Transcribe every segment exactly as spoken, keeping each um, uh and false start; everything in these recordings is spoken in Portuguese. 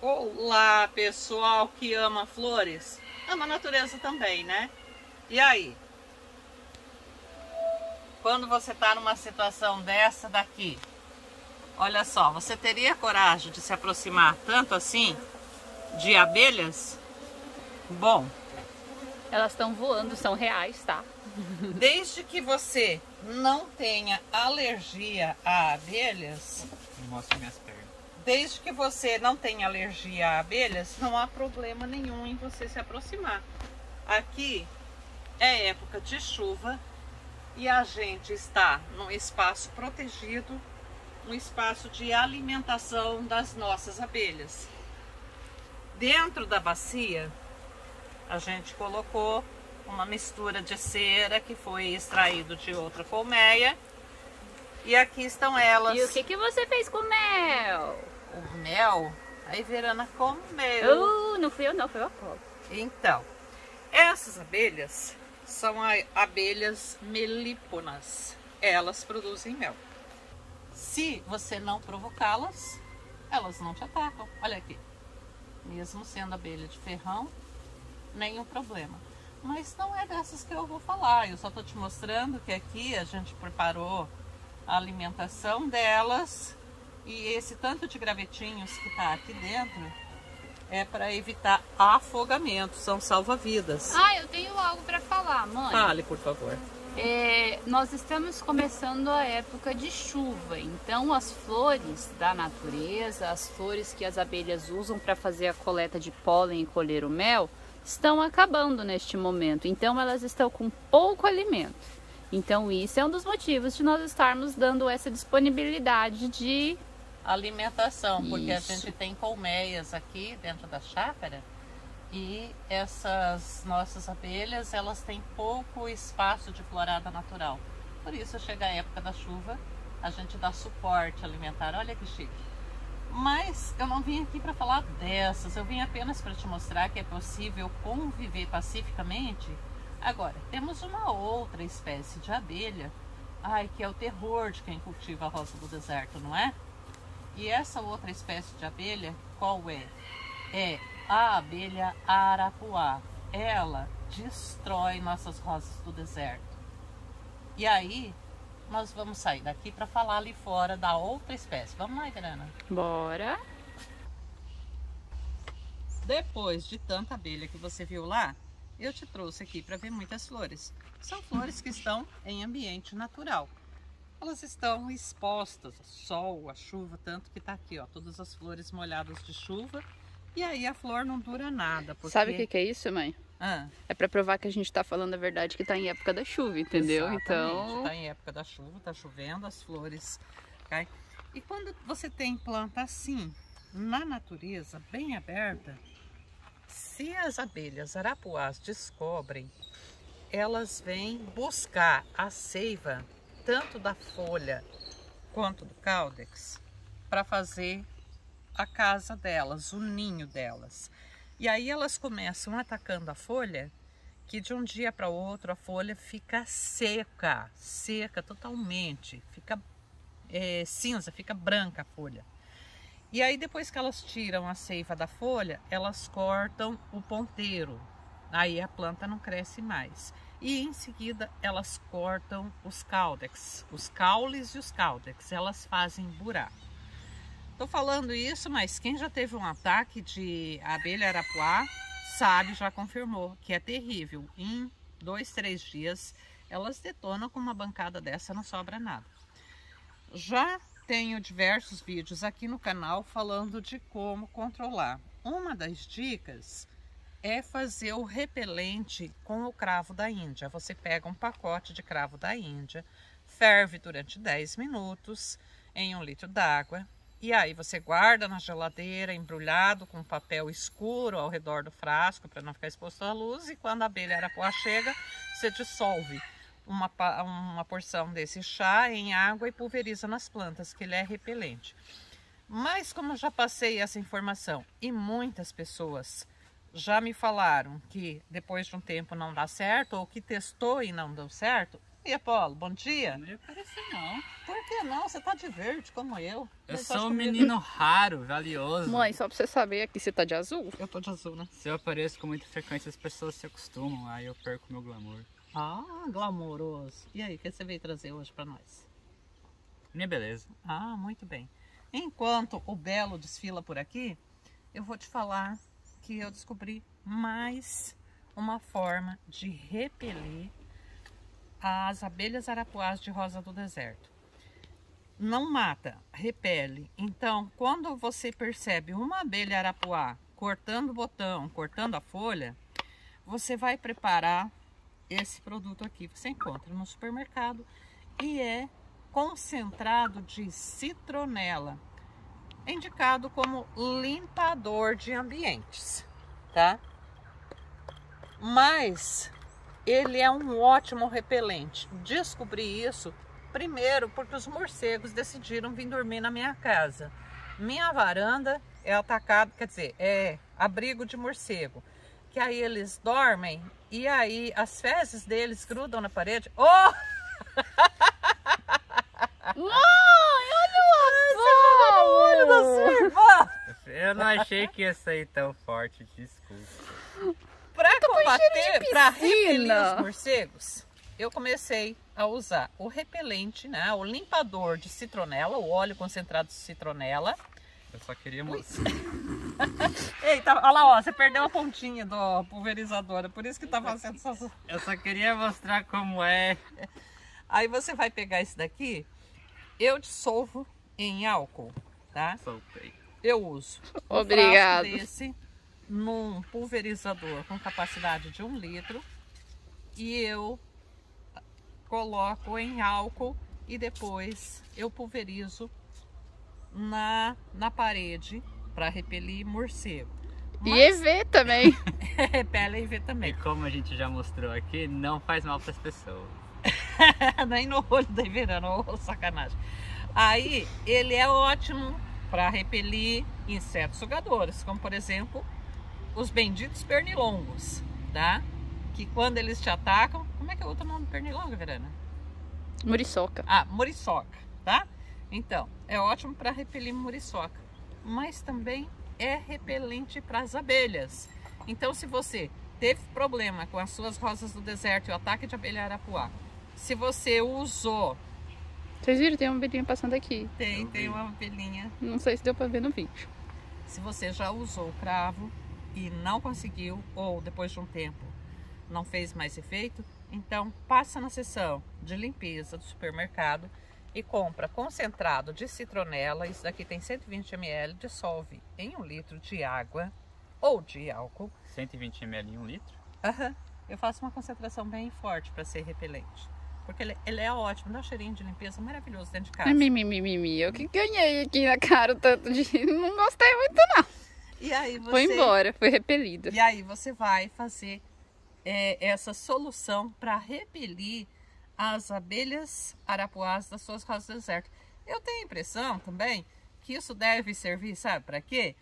Olá, pessoal que ama flores, ama a natureza também, né? E aí? Quando você tá numa situação dessa daqui, olha só, você teria coragem de se aproximar tanto assim de abelhas? Bom, elas estão voando, são reais, tá? Desde que você não tenha alergia a abelhas... Mostra minhas pernas. Desde que você não tenha alergia a abelhas, não há problema nenhum em você se aproximar. Aqui é época de chuva e a gente está num espaço protegido, um espaço de alimentação das nossas abelhas. Dentro da bacia, a gente colocou uma mistura de cera que foi extraído de outra colmeia. E aqui estão elas. E o que, que você fez com o mel? O mel? Aí, Verana, como mel? Uh, não fui eu não, foi o Apolo. Então, essas abelhas são abelhas melíponas. Elas produzem mel. Se você não provocá-las, elas não te atacam. Olha aqui. Mesmo sendo abelha de ferrão, nenhum problema. Mas não é dessas que eu vou falar. Eu só estou te mostrando que aqui a gente preparou a alimentação delas. E esse tanto de gravetinhos que tá aqui dentro é para evitar afogamento. São salva-vidas. Ah, eu tenho algo para falar, mãe. Fale, por favor. É, nós estamos começando a época de chuva. Então as flores da natureza, as flores que as abelhas usam para fazer a coleta de pólen e colher o mel, estão acabando neste momento, então elas estão com pouco alimento. Então isso é um dos motivos de nós estarmos dando essa disponibilidade de alimentação, isso. Porque a gente tem colmeias aqui dentro da chácara e essas nossas abelhas, elas têm pouco espaço de florada natural. Por isso chega a época da chuva, a gente dá suporte alimentar, olha que chique. Mas eu não vim aqui para falar dessas, eu vim apenas para te mostrar que é possível conviver pacificamente. Agora, temos uma outra espécie de abelha, ai, que é o terror de quem cultiva a rosa do deserto, não é? E essa outra espécie de abelha, qual é? É a abelha Arapuá. Ela destrói nossas rosas do deserto. E aí... nós vamos sair daqui para falar ali fora da outra espécie. Vamos lá, Grana? Bora! Depois de tanta abelha que você viu lá, eu te trouxe aqui para ver muitas flores. São flores que estão em ambiente natural. Elas estão expostas ao sol, à chuva, tanto que tá aqui, ó, todas as flores molhadas de chuva. E aí a flor não dura nada. Porque... sabe o que, que é isso, mãe? Ah. É para provar que a gente está falando a verdade, que está em época da chuva, entendeu? Exatamente. Então está em época da chuva, está chovendo, as flores caem. E quando você tem planta assim, na natureza, bem aberta, se as abelhas arapuás descobrem, elas vêm buscar a seiva, tanto da folha quanto do caudex, para fazer a casa delas, o ninho delas. E aí elas começam atacando a folha, que de um dia para o outro a folha fica seca, seca totalmente, fica é, cinza, fica branca a folha. E aí depois que elas tiram a seiva da folha, elas cortam o ponteiro, aí a planta não cresce mais. E em seguida elas cortam os caudex, os caules e os caudex, elas fazem buraco. Tô falando isso, mas quem já teve um ataque de abelha arapuá sabe, já confirmou, que é terrível. Em dois, três dias, elas detonam com uma bancada dessa, não sobra nada. Já tenho diversos vídeos aqui no canal falando de como controlar. Uma das dicas é fazer o repelente com o cravo da Índia. Você pega um pacote de cravo da Índia, ferve durante dez minutos em um litro d'água. E aí você guarda na geladeira, embrulhado com papel escuro ao redor do frasco para não ficar exposto à luz. E quando a abelha arapuá chega, você dissolve uma, uma porção desse chá em água e pulveriza nas plantas, que ele é repelente. Mas como eu já passei essa informação e muitas pessoas já me falaram que depois de um tempo não dá certo ou que testou e não deu certo, E Apolo, bom dia. Não ia aparecer não. Por que não? Você tá de verde como eu. Eu sou um menino raro, valioso. Mãe, só pra você saber aqui, você tá de azul? Eu tô de azul, né? Se eu apareço com muita frequência, as pessoas se acostumam, aí eu perco meu glamour. Ah, glamouroso. E aí, o que você veio trazer hoje pra nós? Minha beleza. Ah, muito bem. Enquanto o Belo desfila por aqui, eu vou te falar que eu descobri mais uma forma de repelir as abelhas arapuás de rosa do deserto. Não mata, repele. Então, quando você percebe uma abelha arapuá cortando o botão, cortando a folha, você vai preparar esse produto aqui. Você encontra no supermercado e é concentrado de citronela, indicado como limpador de ambientes, tá? Mas ele é um ótimo repelente. Descobri isso primeiro porque os morcegos decidiram vir dormir na minha casa. Minha varanda é atacada, quer dizer, é abrigo de morcego. Que aí eles dormem e aí as fezes deles grudam na parede. Oh! Mãe, olha o azul! Você jogou no olho da sua irmã! Eu não achei que ia sair tão forte, desculpa. Para combater, para repelir os morcegos, eu comecei a usar o repelente, né? O limpador de citronela, o óleo concentrado de citronela. Eu só queria mostrar. Eita, olha lá, ó, você perdeu a pontinha do pulverizador, é por isso que tá fazendo essas... Eu só queria mostrar como é. Aí você vai pegar esse daqui, eu dissolvo em álcool, tá? Soltei. Eu uso. Obrigado. Um desse num pulverizador com capacidade de um litro e eu coloco em álcool e depois eu pulverizo na, na parede para repelir morcego. Mas... E E V também. Repele E V também. E como a gente já mostrou aqui, não faz mal para as pessoas. Nem no olho da E V, não, oh, sacanagem. Aí ele é ótimo para repelir insetos sugadores, como por exemplo os benditos pernilongos, tá? Que quando eles te atacam... Como é que é o outro nome do pernilongo, Verana? Muriçoca. Ah, muriçoca, tá? Então, é ótimo para repelir muriçoca. Mas também é repelente para as abelhas. Então, se você teve problema com as suas rosas do deserto e o ataque de abelha arapuá, se você usou... Vocês viram? Tem uma abelhinha passando aqui. Tem, tem uma abelhinha. Não sei se deu para ver no vídeo. Se você já usou o cravo... e não conseguiu, ou depois de um tempo não fez mais efeito, então passa na seção de limpeza do supermercado e compra concentrado de citronela. Isso daqui tem cento e vinte mililitros, dissolve em um litro de água ou de álcool. cento e vinte mililitros em um litro? Aham. Uhum. Eu faço uma concentração bem forte para ser repelente, porque ele, ele é ótimo, dá um cheirinho de limpeza maravilhoso dentro de casa. Mimimi, mi, mi, mi. Eu que ganhei aqui na cara o tanto de... Não gostei muito não. E aí você... Foi embora, foi repelido. E aí você vai fazer é, essa solução para repelir as abelhas arapuás das suas rosas do deserto. Eu tenho a impressão também que isso deve servir, sabe para quê?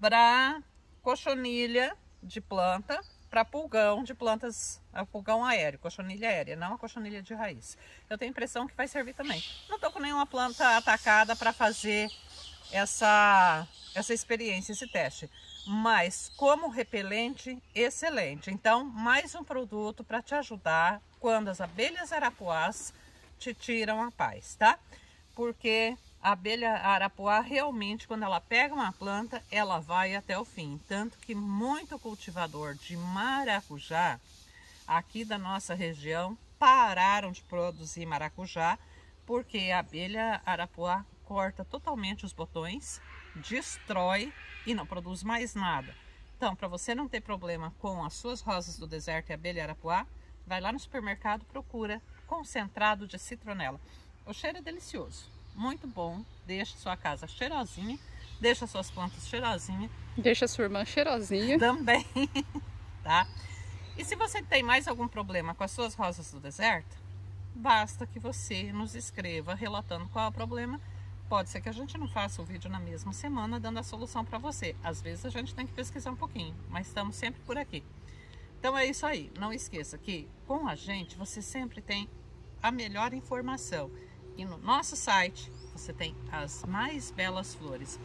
Para cochonilha de planta, para pulgão de plantas, a pulgão aéreo, cochonilha aérea, não a cochonilha de raiz. Eu tenho a impressão que vai servir também. Não estou com nenhuma planta atacada para fazer... Essa, essa experiência, esse teste, mas como repelente, excelente. Então, mais um produto para te ajudar quando as abelhas arapuás te tiram a paz, tá? Porque a abelha arapuá realmente, quando ela pega uma planta, ela vai até o fim. Tanto que muito cultivador de maracujá aqui da nossa região pararam de produzir maracujá porque a abelha arapuá corta totalmente os botões, destrói e não produz mais nada. Então, para você não ter problema com as suas rosas do deserto e abelha arapuá, vai lá no supermercado, procura concentrado de citronela. O cheiro é delicioso, muito bom, deixa sua casa cheirosinha, deixa suas plantas cheirosinhas. Deixa sua irmã cheirosinha. Também, tá? E se você tem mais algum problema com as suas rosas do deserto, basta que você nos escreva relatando qual é o problema. Pode ser que a gente não faça o vídeo na mesma semana dando a solução para você. Às vezes a gente tem que pesquisar um pouquinho, mas estamos sempre por aqui. Então é isso aí. Não esqueça que com a gente você sempre tem a melhor informação. E no nosso site você tem as mais belas flores.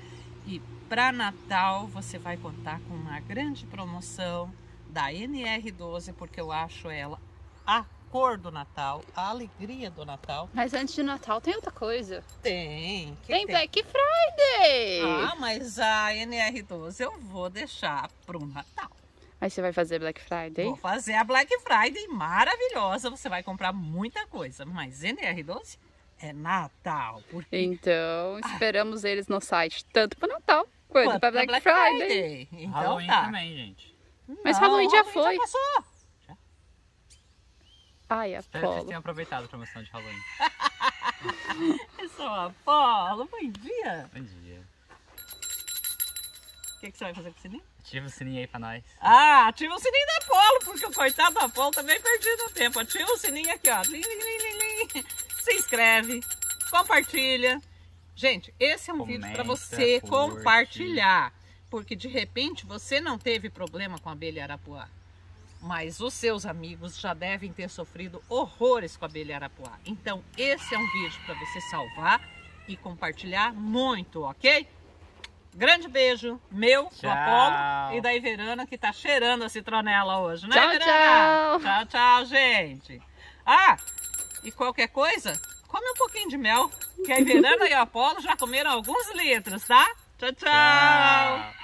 E para Natal você vai contar com uma grande promoção da N R doze, porque eu acho ela a cor do Natal, a alegria do Natal. Mas antes de Natal tem outra coisa. Tem. Que tem, tem Black Friday. Ah, mas a N R doze eu vou deixar para o Natal. Aí você vai fazer Black Friday? Vou fazer a Black Friday maravilhosa. Você vai comprar muita coisa, mas N R doze é Natal. Porque... Então, esperamos ah. eles no site, tanto para Natal quanto para Black, Black Friday. Friday. Então, Halloween tá. também, gente. Mas não, Halloween já Halloween foi. Já passou. Já? Ai, Apolo. Espero que vocês tenham aproveitado a promoção de Halloween. Eu sou a Apolo. Bom dia. Bom dia. O que, que você vai fazer com o sininho? Ativa o sininho aí pra nós. Ah, ativa o sininho da Apolo, porque o coitado da Apolo também perdido o tempo. Ativa o sininho aqui, ó. Lim, lim, lim, lim. Se inscreve, compartilha. Gente, esse é um Comenta, vídeo para você curte. compartilhar. Porque de repente você não teve problema com a abelha Arapuá, mas os seus amigos já devem ter sofrido horrores com a abelha Arapuá. Então esse é um vídeo para você salvar e compartilhar muito, ok? Grande beijo, meu, do Apolo e da Iverana, que tá cheirando a citronela hoje, né, tchau, Iverana? Tchau, tchau, tchau, gente. Ah, e qualquer coisa, come um pouquinho de mel, que a Iverana e o Apolo já comeram alguns litros, tá? Tchau, tchau! tchau.